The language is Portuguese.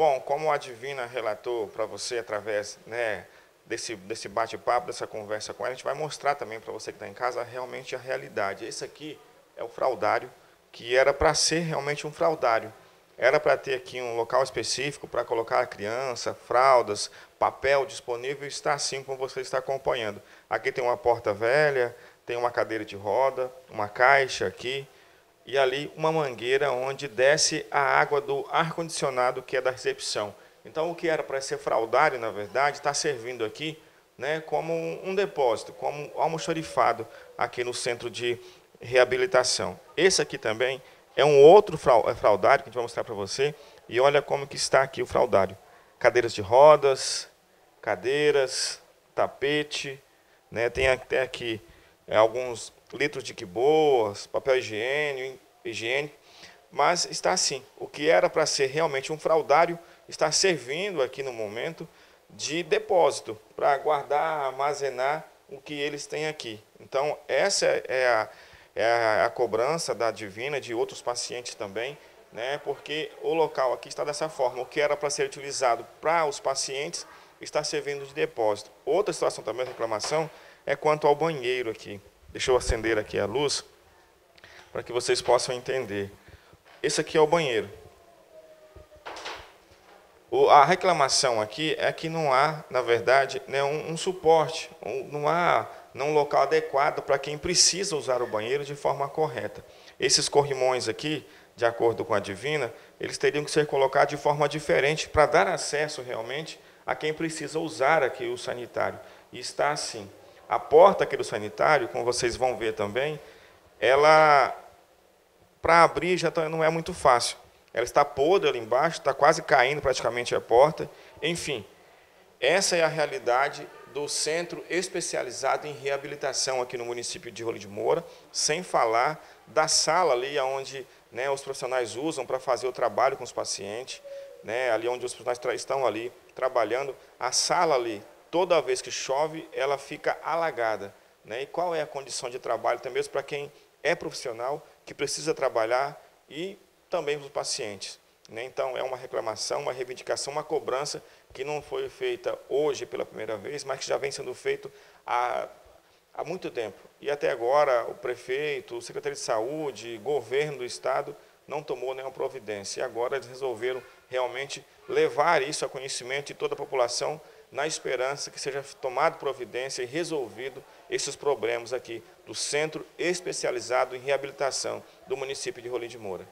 Bom, como a Divina relatou para você através, né, desse bate-papo, dessa conversa com ela, a gente vai mostrar também para você que está em casa realmente a realidade. Esse aqui é o fraudário, que era para ser realmente um fraudário. Era para ter aqui um local específico para colocar a criança, fraldas, papel disponível, está assim como você está acompanhando. Aqui tem uma porta velha, tem uma cadeira de roda, uma caixa aqui, e ali uma mangueira onde desce a água do ar-condicionado, que é da recepção. Então, o que era para ser fraudário, na verdade, está servindo aqui, né, como um depósito, como um almoxarifado aqui no centro de reabilitação. Esse aqui também é um outro fraudário que a gente vai mostrar para você. E olha como que está aqui o fraudário. Cadeiras de rodas, cadeiras, tapete, né? Tem até aqui alguns litros de quiboas, papel higiênico. Mas está assim. O que era para ser realmente um fraudário está servindo aqui no momento de depósito, para guardar, armazenar o que eles têm aqui. Então, essa é a cobrança da Divina, de outros pacientes também, né? Porque o local aqui está dessa forma. O que era para ser utilizado para os pacientes está servindo de depósito. Outra situação também, reclamação, é quanto ao banheiro aqui. Deixa eu acender aqui a luz para que vocês possam entender. Esse aqui é o banheiro. A reclamação aqui é que não há, na verdade, né, um suporte, não há um local adequado para quem precisa usar o banheiro de forma correta. Esses corrimões aqui, de acordo com a Divina, eles teriam que ser colocados de forma diferente para dar acesso realmente a quem precisa usar aqui o sanitário. E está assim. A porta aqui do sanitário, como vocês vão ver também, ela, para abrir, já não é muito fácil. Ela está podre ali embaixo, está quase caindo praticamente a porta. Enfim, essa é a realidade do Centro Especializado em Reabilitação aqui no município de Rolim de Moura, sem falar da sala ali onde, né, os profissionais usam para fazer o trabalho com os pacientes, né, ali onde os profissionais estão ali trabalhando. A sala ali, toda vez que chove, ela fica alagada, né? E qual é a condição de trabalho também mesmo para quem é profissional, que precisa trabalhar, e também para os pacientes, né? Então, é uma reclamação, uma reivindicação, uma cobrança que não foi feita hoje pela primeira vez, mas que já vem sendo feito há muito tempo. E até agora, o prefeito, o secretário de saúde, governo do estado, não tomou nenhuma providência. E agora eles resolveram realmente levar isso a conhecimento de toda a população, na esperança que seja tomado providência e resolvido esses problemas aqui do Centro Especializado em Reabilitação do município de Rolim de Moura.